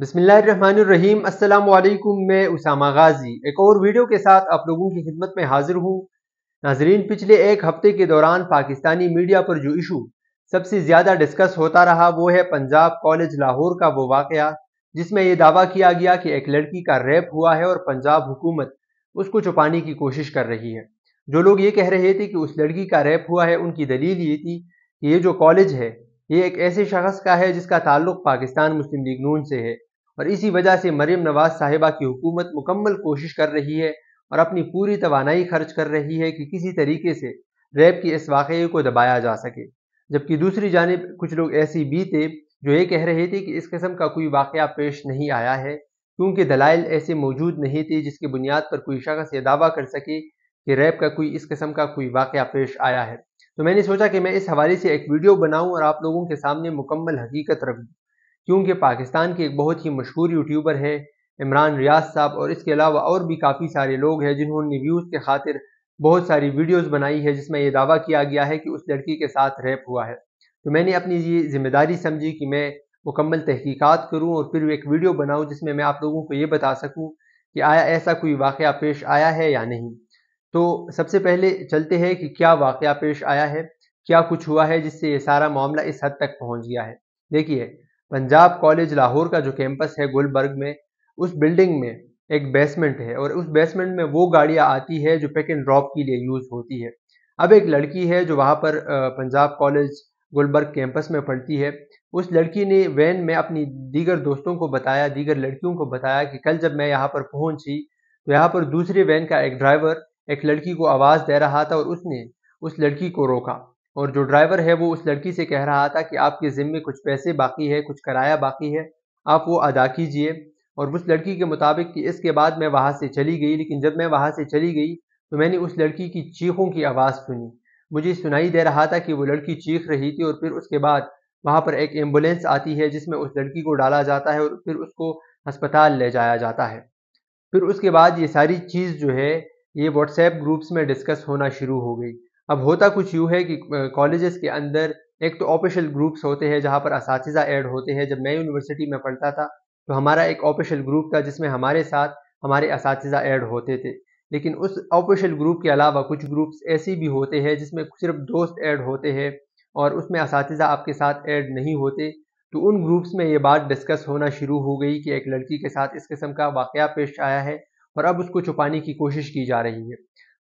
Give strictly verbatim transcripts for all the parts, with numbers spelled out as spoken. बिस्मिल्लाहिर्रहमानिर्रहीम। अस्सलाम वालेकुम। मैं उसामा गाजी एक और वीडियो के साथ आप लोगों की खिदमत में हाजिर हूँ। नाजरीन, पिछले एक हफ्ते के दौरान पाकिस्तानी मीडिया पर जो इशू सबसे ज़्यादा डिस्कस होता रहा वो है पंजाब कॉलेज लाहौर का वो वाक़या जिसमें यह दावा किया गया कि एक लड़की का रेप हुआ है और पंजाब हुकूमत उसको छुपाने की कोशिश कर रही है। जो लोग ये कह रहे थे कि उस लड़की का रेप हुआ है, उनकी दलील ये थी कि ये जो कॉलेज है ये एक ऐसे शख्स का है जिसका ताल्लुक पाकिस्तान मुस्लिम लीग नून से है और इसी वजह से मरियम नवाज़ साहिबा की हुकूमत मुकम्मल कोशिश कर रही है और अपनी पूरी तवानाई खर्च कर रही है कि किसी तरीके से रेप की इस वाक़े को दबाया जा सके। जबकि दूसरी जानिब कुछ लोग ऐसे भी थे जो ये कह रहे थे कि इस किस्म का कोई वाक़या पेश नहीं आया है क्योंकि दलाइल ऐसे मौजूद नहीं थे जिसकी बुनियाद पर कोई शख्स ये दावा कर सके कि रेप का कोई इस किस्म का कोई वाक़या पेश आया है। तो मैंने सोचा कि मैं इस हवाले से एक वीडियो बनाऊँ और आप लोगों के सामने मुकम्मल हकीकत रखूँ, क्योंकि पाकिस्तान के एक बहुत ही मशहूर यूट्यूबर हैं इमरान रियाज साहब और इसके अलावा और भी काफ़ी सारे लोग हैं जिन्होंने व्यूज़ के खातिर बहुत सारी वीडियोस बनाई है जिसमें यह दावा किया गया है कि उस लड़की के साथ रेप हुआ है। तो मैंने अपनी ये जिम्मेदारी समझी कि मैं मुकम्मल तहकीकात करूं और फिर एक वीडियो बनाऊं जिसमें मैं आप लोगों को ये बता सकूं कि आया ऐसा कोई वाक़या पेश आया है या नहीं। तो सबसे पहले चलते हैं कि क्या वाक़या पेश आया है, क्या कुछ हुआ है जिससे ये सारा मामला इस हद तक पहुँच गया है। देखिए, पंजाब कॉलेज लाहौर का जो कैंपस है गुलबर्ग में, उस बिल्डिंग में एक बेसमेंट है और उस बेसमेंट में वो गाड़ियाँ आती है जो पिक एंड ड्रॉप के लिए यूज़ होती है। अब एक लड़की है जो वहाँ पर पंजाब कॉलेज गुलबर्ग कैंपस में पढ़ती है। उस लड़की ने वैन में अपनी दीगर दोस्तों को बताया, दीगर लड़कियों को बताया कि कल जब मैं यहाँ पर पहुँची तो यहाँ पर दूसरे वैन का एक ड्राइवर एक लड़की को आवाज़ दे रहा था और उसने उस लड़की को रोका और जो ड्राइवर है वो उस लड़की से कह रहा था कि आपके ज़िम्मे कुछ पैसे बाकी है, कुछ किराया बाकी है, आप वो अदा कीजिए। और उस लड़की के मुताबिक कि इसके बाद मैं वहाँ से चली गई, लेकिन जब मैं वहाँ से चली गई तो मैंने उस लड़की की चीखों की आवाज़ सुनी। मुझे सुनाई दे रहा था कि वो लड़की चीख रही थी और फिर उसके बाद वहाँ पर एक एम्बुलेंस आती है जिसमें उस लड़की को डाला जाता है और फिर उसको अस्पताल ले जाया जाता है। फिर उसके बाद ये सारी चीज़ जो है ये व्हाट्सएप ग्रुप्स में डिस्कस होना शुरू हो गई। अब होता कुछ यूँ है कि कॉलेजेस के अंदर एक तो ऑफिशियल ग्रुप्स होते हैं जहाँ पर असातिज़ा ऐड होते हैं। जब मैं यूनिवर्सिटी में पढ़ता था तो हमारा एक ऑफिशियल ग्रुप था जिसमें हमारे साथ हमारे असातिज़ा ऐड होते थे, लेकिन उस ऑफिशियल ग्रुप के अलावा कुछ ग्रुप्स ऐसे भी होते हैं जिसमें सिर्फ दोस्त ऐड होते हैं और उसमें असातिज़ा आपके साथ ऐड नहीं होते। तो उन ग्रुप्स में ये बात डिस्कस होना शुरू हो गई कि एक लड़की के साथ इस किस्म का वाक़या पेश आया है और अब उसको छुपाने की कोशिश की जा रही है।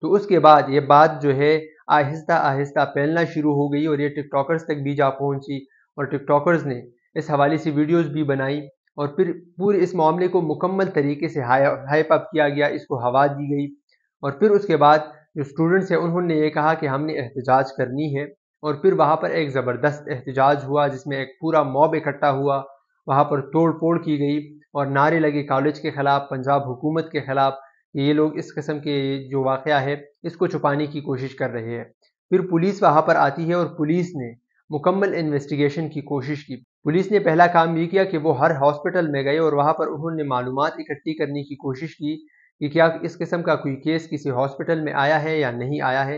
तो उसके बाद ये बात जो है आहिस्ता आहिस्ता फैलना शुरू हो गई और ये टिकटॉकर्स तक भी जा पहुंची और टिकटॉकर्स ने इस हवाले से वीडियोस भी बनाई और फिर पूरे इस मामले को मुकम्मल तरीके से हाइप अप किया गया, इसको हवा दी गई। और फिर उसके बाद जो स्टूडेंट्स हैं उन्होंने ये कहा कि हमने एहतजाज करनी है और फिर वहाँ पर एक ज़बरदस्त एहतजाज हुआ जिसमें एक पूरा मॉब इकट्ठा हुआ, वहाँ पर तोड़ फोड़ की गई और नारे लगे कॉलेज के ख़िलाफ़, पंजाब हुकूमत के ख़िलाफ़। ये लोग इस किस्म के जो वाक़या है इसको छुपाने की कोशिश कर रहे हैं। फिर पुलिस वहाँ पर आती है और पुलिस ने मुकम्मल इन्वेस्टिगेशन की कोशिश की। पुलिस ने पहला काम ये किया कि वो हर हॉस्पिटल में गए और वहाँ पर उन्होंने मालूमात इकट्ठी करने की कोशिश की कि क्या इस किस्म का कोई केस किसी हॉस्पिटल में आया है या नहीं आया है,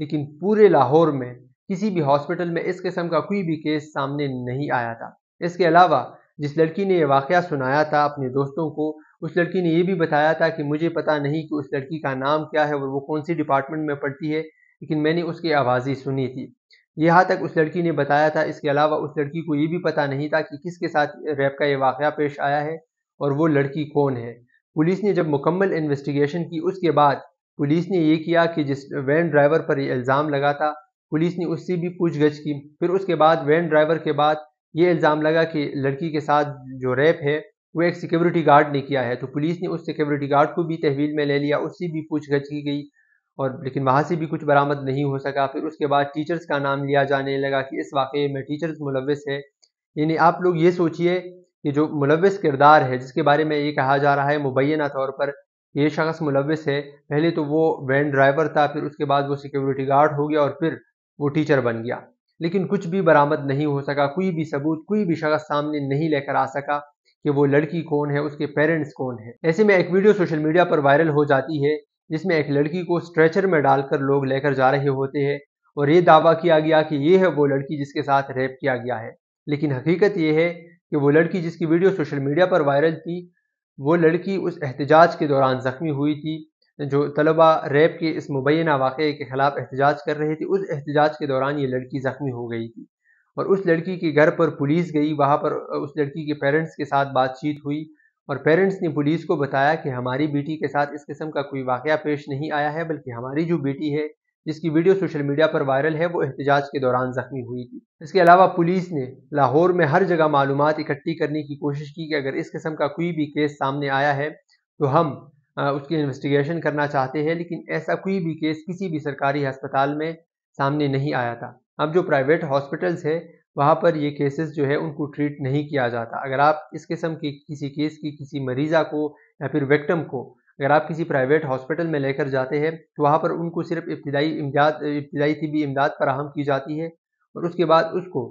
लेकिन पूरे लाहौर में किसी भी हॉस्पिटल में इस किस्म का कोई भी केस सामने नहीं आया था। इसके अलावा जिस लड़की ने यह वाक़या सुनाया था अपने दोस्तों को, उस लड़की ने ये भी बताया था कि मुझे पता नहीं कि उस लड़की का नाम क्या है और वो कौन सी डिपार्टमेंट में पढ़ती है, लेकिन मैंने उसकी आवाज़ें सुनी थी, यहाँ तक उस लड़की ने बताया था। इसके अलावा उस लड़की को ये भी पता नहीं था कि किसके साथ रेप का ये वाक़या पेश आया है और वो लड़की कौन है। पुलिस ने जब मुकम्मल इन्वेस्टिगेशन की उसके बाद पुलिस ने ये किया कि जिस वैन ड्राइवर पर ये इल्ज़ाम लगा था पुलिस ने उससे भी पूछगछ की। फिर उसके बाद वैन ड्राइवर के बाद ये इल्ज़ाम लगा कि लड़की के साथ जो रेप है वो एक सिक्योरिटी गार्ड ने किया है। तो पुलिस ने उस सिक्योरिटी गार्ड को भी तहवील में ले लिया, उससे भी पूछगछ की गई और लेकिन वहाँ से भी कुछ बरामद नहीं हो सका। फिर उसके बाद टीचर्स का नाम लिया जाने लगा कि इस वाक़े में टीचर्स मुलव्विस है। यानी आप लोग ये सोचिए कि जो मुलव्विस किरदार है जिसके बारे में ये कहा जा रहा है मुबैना तौर पर ये शख्स मुलव्विस है, पहले तो वो वैन ड्राइवर था, फिर उसके बाद वो सिक्योरिटी गार्ड हो गया और फिर वो टीचर बन गया, लेकिन कुछ भी बरामद नहीं हो सका। कोई भी सबूत, कोई भी शख्स सामने नहीं लेकर आ सका कि वो लड़की कौन है, उसके पेरेंट्स कौन है। ऐसे में एक वीडियो सोशल मीडिया पर वायरल हो जाती है जिसमें एक लड़की को स्ट्रेचर में डालकर लोग लेकर जा रहे होते हैं और ये दावा किया गया कि ये है वो लड़की जिसके साथ रेप किया गया है, लेकिन हकीकत ये है कि वो लड़की जिसकी वीडियो सोशल मीडिया पर वायरल थी, वो लड़की उस एहतिजाज के दौरान ज़ख्मी हुई थी जो तलबा रैप के इस मुबैना वाक़े के ख़िलाफ़ एहतिजाज कर रहे थे। उस एहतिजाज के दौरान ये लड़की ज़ख्मी हो गई थी और उस लड़की के घर पर पुलिस गई। वहाँ पर उस लड़की के पेरेंट्स के साथ बातचीत हुई और पेरेंट्स ने पुलिस को बताया कि हमारी बेटी के साथ इस किस्म का कोई वाक़या पेश नहीं आया है, बल्कि हमारी जो बेटी है जिसकी वीडियो सोशल मीडिया पर वायरल है वो एहतिजाज के दौरान ज़ख्मी हुई थी। इसके अलावा पुलिस ने लाहौर में हर जगह मालूमात इकट्ठी करने की कोशिश की कि अगर इस किस्म का कोई भी केस सामने आया है तो हम आ, उसकी इन्वेस्टिगेशन करना चाहते हैं, लेकिन ऐसा कोई भी केस किसी भी सरकारी हस्पताल में सामने नहीं आया था। अब जो प्राइवेट हॉस्पिटल्स है वहाँ पर ये केसेस जो है उनको ट्रीट नहीं किया जाता। अगर आप इस किस्म के किसी केस की किसी मरीज़ा को या फिर विक्टिम को अगर आप किसी प्राइवेट हॉस्पिटल में लेकर जाते हैं तो वहाँ पर उनको सिर्फ इब्तिदाई इमदाद इब्तिदाई तिबी इमदाद फराहम की जाती है और उसके बाद उसको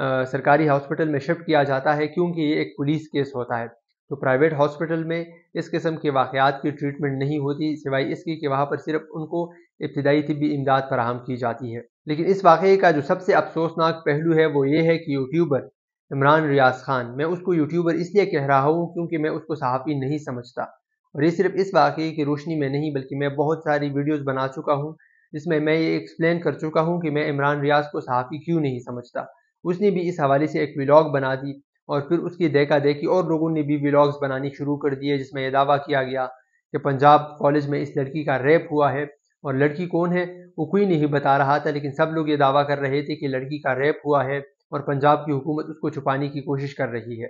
आ, सरकारी हॉस्पिटल में शिफ्ट किया जाता है, क्योंकि ये एक पुलिस केस होता है। तो प्राइवेट हॉस्पिटल में इस किस्म के वाक़यात की ट्रीटमेंट नहीं होती, सिवाय इसकी कि वहाँ पर सिर्फ उनको इब्तिदाई तिबी इमदाद फराहम की जाती है। लेकिन इस वाक़े का जो सबसे अफसोसनाक पहलू है वो ये है कि यूट्यूबर इमरान रियाज ख़ान, मैं उसको यूट्यूबर इसलिए कह रहा हूँ क्योंकि मैं उसको सहाफ़ी नहीं समझता, और ये सिर्फ इस वाक़े की रोशनी में नहीं बल्कि मैं बहुत सारी वीडियोस बना चुका हूँ जिसमें मैं ये एक्सप्लेन कर चुका हूँ कि मैं इमरान रियाज को सहाफ़ी क्यों नहीं समझता। उसने भी इस हवाले से एक व्लॉग बना दी और फिर उसकी देखा देखी और लोगों ने भी व्लॉग्स बनानी शुरू कर दिए जिसमें यह दावा किया गया कि पंजाब कॉलेज में इस लड़की का रेप हुआ है, और लड़की कौन है वो कोई नहीं बता रहा था, लेकिन सब लोग ये दावा कर रहे थे कि लड़की का रेप हुआ है और पंजाब की हुकूमत उसको छुपाने की कोशिश कर रही है।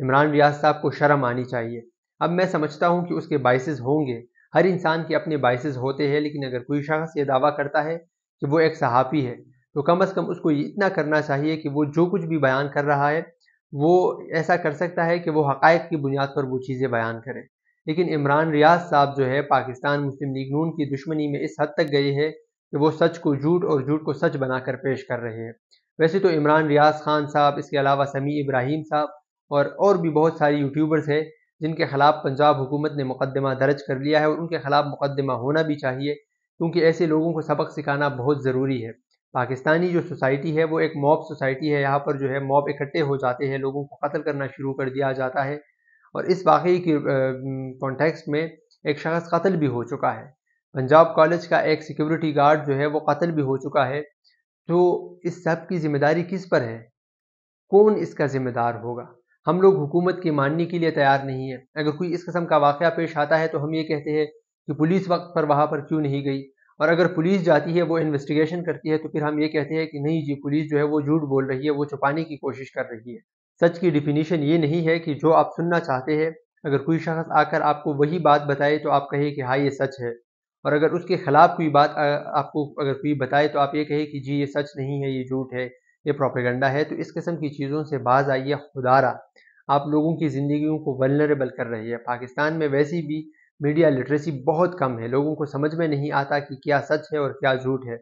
इमरान रियाज साहब को शर्म आनी चाहिए। अब मैं समझता हूँ कि उसके बाइसेस होंगे, हर इंसान के अपने बाइसेस होते हैं, लेकिन अगर कोई शख्स ये दावा करता है कि वो एक सहाफ़ी है तो कम अज़ कम उसको ये इतना करना चाहिए कि वो जो कुछ भी बयान कर रहा है वो ऐसा कर सकता है कि वो हक़ाइक़ की बुनियाद पर वो चीज़ें बयान करे। लेकिन इमरान रियाज साहब जो है पाकिस्तान मुस्लिम लीग नून की दुश्मनी में इस हद तक गए हैं कि वो सच को झूठ और झूठ को सच बनाकर पेश कर रहे हैं। वैसे तो इमरान रियाज खान साहब, इसके अलावा समी इब्राहीम साहब और और भी बहुत सारे यूट्यूबर्स हैं जिनके ख़िलाफ़ पंजाब हुकूमत ने मुकदमा दर्ज कर लिया है, और उनके ख़िलाफ़ मुकदमा होना भी चाहिए क्योंकि ऐसे लोगों को सबक सिखाना बहुत ज़रूरी है। पाकिस्तानी जो सोसाइटी है वो एक मॉब सोसाइटी है, यहाँ पर जो है मॉब इकट्ठे हो जाते हैं, लोगों को कत्ल करना शुरू कर दिया जाता है, और इस वाक़े के कॉन्टेक्स्ट में एक शख्स कत्ल भी हो चुका है। पंजाब कॉलेज का एक सिक्योरिटी गार्ड जो है वो कत्ल भी हो चुका है। तो इस सब की ज़िम्मेदारी किस पर है? कौन इसका ज़िम्मेदार होगा? हम लोग हुकूमत के मानने के लिए तैयार नहीं है। अगर कोई इस किस्म का वाक़या पेश आता है तो हम ये कहते हैं कि पुलिस वक्त पर वहाँ पर क्यों नहीं गई, और अगर पुलिस जाती है वो इन्वेस्टिगेशन करती है तो फिर हम ये कहते हैं कि नहीं जी, पुलिस जो है वो झूठ बोल रही है, वो छुपाने की कोशिश कर रही है। सच की डिफिनीशन ये नहीं है कि जो आप सुनना चाहते हैं, अगर कोई शख्स आकर आपको वही बात बताए तो आप कहें कि हाँ ये सच है, और अगर उसके ख़िलाफ़ कोई बात आपको अगर कोई बताए तो आप ये कहें कि जी ये सच नहीं है, ये झूठ है, ये प्रोपेगेंडा है। तो इस किस्म की चीज़ों से बाज आइए। खुदारा आप लोगों की ज़िंदगियों को वल्नरेबल कर रही है। पाकिस्तान में वैसी भी मीडिया लिटरेसी बहुत कम है, लोगों को समझ में नहीं आता कि क्या सच है और क्या झूठ है।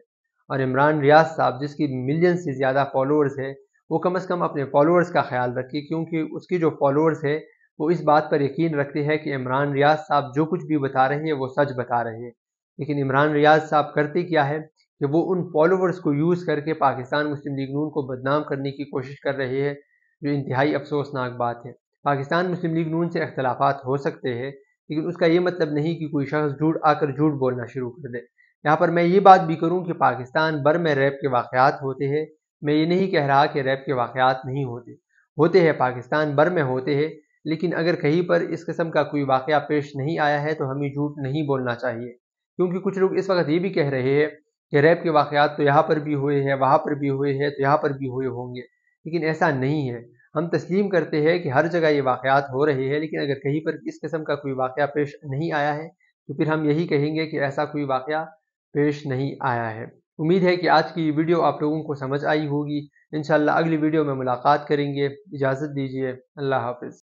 और इमरान रियाज साहब जिसकी मिलियन से ज़्यादा फॉलोअर्स है, वो कम से कम अपने फॉलोअर्स का ख्याल रखे, क्योंकि उसके जो फॉलोअर्स है वो इस बात पर यकीन रखते हैं कि इमरान रियाज साहब जो कुछ भी बता रहे हैं वो सच बता रहे हैं। लेकिन इमरान रियाज साहब करते क्या है कि वो उन फॉलोअर्स को यूज़ करके पाकिस्तान मुस्लिम लीग नून को बदनाम करने की कोशिश कर रहे हैं, जो इंतहाई अफसोसनाक बात है। पाकिस्तान मुस्लिम लीग नून से अख्तलाफात हो सकते हैं, लेकिन उसका ये मतलब नहीं कि कोई शख्स झूठ आकर झूठ बोलना शुरू कर दे। यहाँ पर मैं ये बात भी करूँ कि पाकिस्तान भर में रैप के वाक़यात होते हैं, मैं ये नहीं कह रहा कि रैप के वाक़यात नहीं होते, होते हैं, पाकिस्तान भर में होते हैं, लेकिन अगर कहीं पर इस किस्म का कोई वाक़या पेश नहीं आया है तो हमें झूठ नहीं बोलना चाहिए। क्योंकि कुछ लोग इस वक्त ये भी कह रहे हैं कि रैप के वाक़यात तो यहाँ पर भी हुए हैं, वहाँ पर भी हुए हैं, तो यहाँ पर भी हुए होंगे, लेकिन ऐसा नहीं है। हम तस्लीम करते हैं कि हर जगह ये वाक़यात हो रहे हैं, लेकिन अगर कहीं पर इस किस्म का कोई वाक़या पेश नहीं आया है तो फिर हम यही कहेंगे कि ऐसा कोई वाक़या पेश नहीं आया है। उम्मीद है कि आज की ये वीडियो आप लोगों को समझ आई होगी। इंशाअल्लाह अगली वीडियो में मुलाकात करेंगे। इजाज़त दीजिए, अल्लाह हाफ़िज़।